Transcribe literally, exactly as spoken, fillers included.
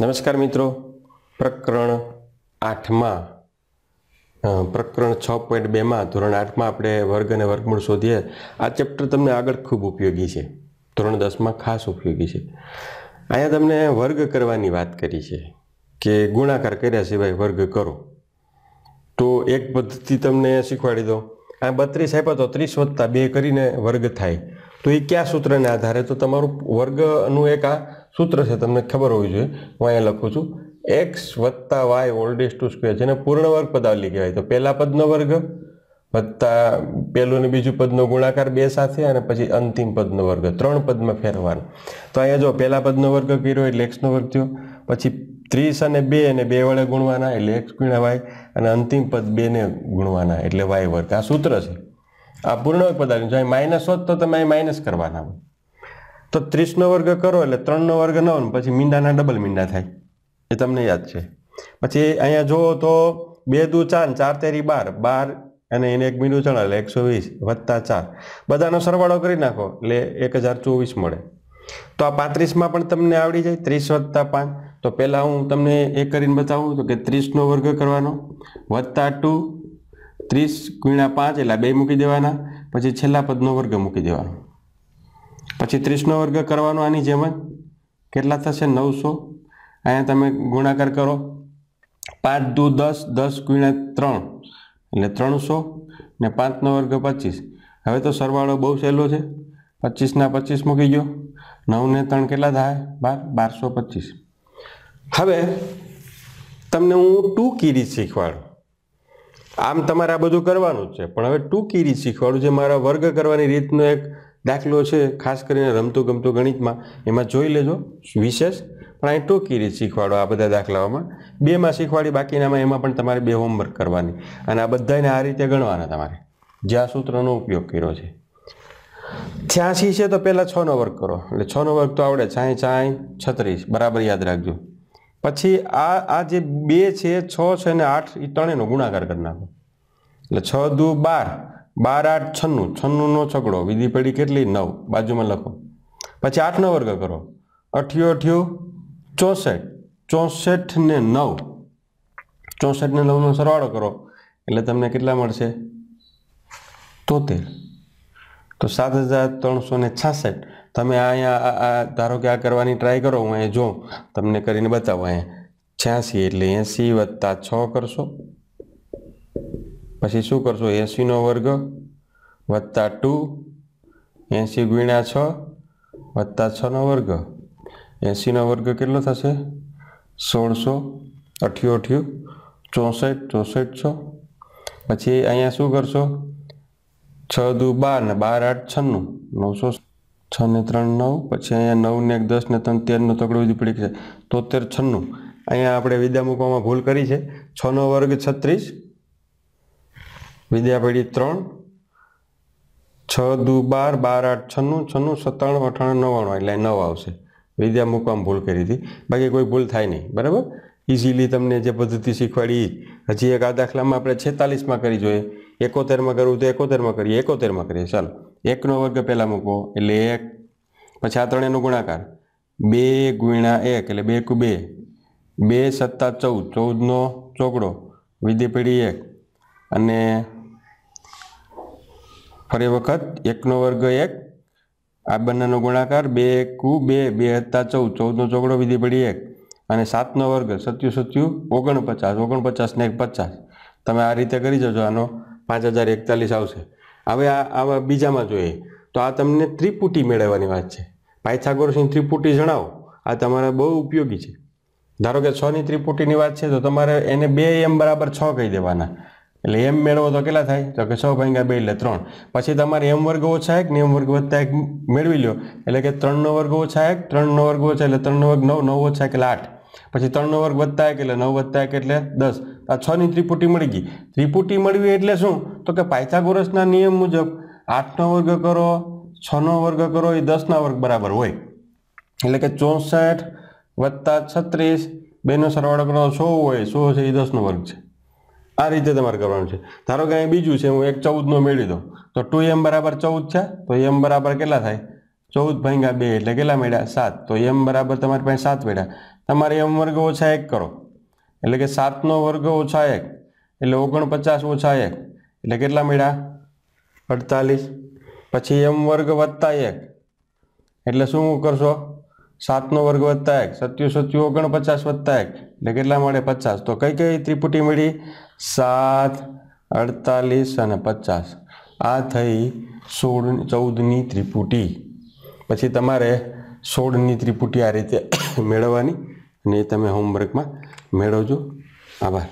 नमस्कार मित्रों, प्रकरण आठ में प्रकरण छ पॉइंट बे में धोरण आठ में आपणे वर्ग अने वर्गमूल शोधीए। आ चेप्टर तमने आगळ खूब उपयोगी है, धोरण दस में खास उपयोगी है। अहींया तमने वर्ग करवानी वात करी है कि गुणाकार कर्या सिवाय वर्ग करो, तो एक पद्धति तमने शीखवाड़ी दो। आ बत्रीस आप्या तो तीस वत्ता बे करीने वर्ग थाय, तो ये क्या सूत्र ने आधारे, तो तमारू वर्गनु एक आ सूत्र से तमने खबर होवी जोईए। हूँ अँ लखू छूँ एक्स वत्ता वाय ओल्डेज टू स्क्वेर जेने पूर्णवर्ग पदावली कहेवाय। तो पहला पदनो वर्ग वत्ता पहलू ने बीजू पदनो गुणाकार बे साथे अने पछी अंतिम पदनो वर्ग, त्रण पदमां फेरवानो। तो अहींया जो पहला पदनो वर्ग कर्यो एटले एक्सनो वर्ग थयो, पछी तीस अने बे अने बे वडे गुणवाना एटले एक्स गुण्या वाय, अने अंतिम पद बे ने गुणवाना एटले वाय वर्ग। आ सूत्र छे। आ पूर्णवर्ग पदावली जो माइनस होत तो तमे माइनस करवाना होय। तो तीस नो वर्ग करो एटले त्रण नो वर्ग नव, पछी मींडाना डबल मींडा थाय, ए तमने याद छे। पछी अहींया जो तो बे दू चार, चार तेरी बार, बार अने एक मींडू चण एटले एकसो वीस वत्ता चार, बधानो सरवाळो करी नाखो एटले एक हज़ार चौवीस मळे। तो आ पैंतीस मां पण तमने आवडी जाय, तीस वत्ता पांच। तो पहला हूँ तमने ए करीने बतावुं तो के तीस नो वर्ग करवानो वत्ता टू, तीस गुण्या पांच एटले बे मूकी देवाना, पछी छेल्ला पदनो वर्ग मूकी देवानो। पछी तीस नो वर्ग करवानो आनी जेम केटला थशे नौ सौ। अहींया तमे गुणाकार करो, पांच दू दस, दस गुण्या त्रण एटले त्रणसो, ने पांच नो वर्ग पच्चीस। हवे तो सरवाळो बहु सहेलो छे, पच्चीस ना पच्चीस मूकी गयो, नौ ने त्रण केटला थाय बार, बारसो पच्चीस। हवे तमने हूँ टूकी रीत शीखवाडुं। आम तमारे आ बधुं करवानुं ज छे, पण हवे टूकी रीत शीखवाडुं जे मारा वर्ग करवानी रीतनो एक दाखलो है, खास कर रमतु गमतु गणित में एम जोई लेजो विशेष। पण अहीं टूकी रीत शीखवाड़ो। आ बधा दाखलाओमां बे में शीखवाड़ी, बाकीना में एमां पण तमारे बे होमवर्क करवानी अने आ बधाने आ रीते गणवाना तमारे जे आ सूत्रनो उपयोग कर्यो छे। छियासी छे तो पहला छ नो वर्ग करो एटले छ नो वर्ग तो आवड़े, छाई छाई छत्रीस बराबर याद राखजो। पछी आ आ जे बे छे, छ छे ने आठ, ए त्रणेयनो गुणाकार करी नाखो एटले छ दू बार, बार आठ छन्नू, छन्नू नो छकड़ो विधि पड़ी केटली नौ, बाजू में लखो। पछी आठ नो वर्ग करो अठियो अठियो चौसठ, चौसठ ने नौ, चौसठ ने नौ नो सरवाळो करो एटले तमने केटला मळशे तोतेर। तो सात हज़ार त्रण सौ ने छासठ। तमे अहींया धारो के आ करवानी ट्राय करो, हूँ अहीं जो तमने करीने बतावुं। अहीं छियासी एटले एसी वत्ता छ करशो, पछी शुं करशो एसी नो वर्ग वत्ता टू, एसी गुण्या छ वत्ता छ नो वर्ग, एसी नो वर्ग केटलो थशे सोळसो, अठियो अठियो चौसठ, चौसठ छो। पछी अहींया शुं करशो छ दू बार ने बार आठ छन्नू, नौसो छ ने त्रण नौ, पछी अहींया नौ ने एक दस ने त्रण तेर नो तगड़ो विधि पड़ी गई तोतेर छन्नू। अहींया आपणे विद्या मूकवामां भूल करी छे, छ नो वर्ग छत्रीस, विद्या पड़ी त्रण, छ दू बार, बार आठ छन्नू, छन्नू सत्ताणु, अठाणु नवाणु एटले नौ आवशे। विद्या मूकवामां भूल करी थी, बाकी कोई भूल थाय नहीं, बराबर। इजीली तमने जे पद्धति शीखवाड़ी हजी एक आ दाखला में आपणे छेतालीस में करी जोईए, एकोतेर में करवुं तो एकोतेर में करीए, एकोतेर में करीए। चालो एक नो वर्ग पहला मूको एटले एक, पछी आ त्रणेयनो गुणाकार बे गुण्या एक एटले बे कु बे, बे सत्ता चौद, चौद नो चौकड़ो विधि पड़ी एक, अने फरी वखत एक नो वर्ग एक, आ बन्नेनो गुणाकार बे कु बे, बे हत्ता चौद, चौद नो चौकड़ो विधि पड़ी एक, अने सात नो वर्ग सत्यु सत्यु ओगणपचास, ओगणपचास ने एक पचास। तमे आ रीते करी जजो, आनो पांच हज़ार एकतालीस आवशे। हवे आ बीजामां जोईए तो आ तमने त्रिपुटी मेळवવાની વાત છે। पायथागोरसनी त्रिपुटी जणावो, आ तमारे बहु उपयोगी छे। धारो के छ नी त्रिपुटीनी वात छे तो तमारे एने बे एम बराबर छ कही देवाना, एटले एम मेळवो तो केटला थाय, तो के छ भाग्या बे एटले त्रण। पछी तमारे एम वर्ग ओछा एक ने एम वर्ग वत्ता एक मेळवी ल्यो, एटले के त्रण नो वर्ग ओछा एक, त्रण नो वर्ग ओछा एटले त्रण नो वर्ग नौ, नौ ओछा एक एटले आठ, पछी त्रण नो वर्ग वत्ता एक एटले नौ वत्ता एक एटले दस। आ छ ની ત્રિપુટી મળી ગઈ। ત્રિપુટી મળવી એટલે શું, તો કે પાયથાગોરસના નિયમ મુજબ આઠ નો વર્ગ કરો, છ નો વર્ગ કરો, એ દસ ના વર્ગ બરાબર હોય, એટલે કે ચોસઠ વત્તા છત્રીસ, બે નો સરવાળો કરો સો હોય, સો છે એ દસ નો वर्ग છે। आ रीते तमारे करवानुं छे। धारो के अहीं बीजुं छे, हूँ एक चौद नो मेळवी दऊं तो टू एम बराबर चौद छे, तो एम बराबर केटला थाय, चौद भाग्या बे एटले केटला मळ्या सात, तो एम बराबर तमारी पासे सात मळ्या, તમારે એમ વર્ગ ઓછા એક કરો એટલે કે સાતનો વર્ગ ઓછા એક એટલે ઓગણપચાસ ઓછા એક એટલે કેટલા મળ્યા અડતાલીસ. પછી એમ વર્ગ વત્તા એક એટલે શું કરશો સાતનો વર્ગ વત્તા એક સત્યું સત્યું ઓગણપચાસ વત્તા એક એટલે કેટલા મળે પચાસ. તો કઈ કઈ ત્રિપુટી મળી સાત અડતાલીસ અને પચાસ આ થઈ સોળ ચૌદની ત્રિપુટી. પછી તમારે સોળની ત્રિપુટી આ રીતે મેળવવાની અને એ તમે હોમવર્કમાં મેળવજો. આભાર.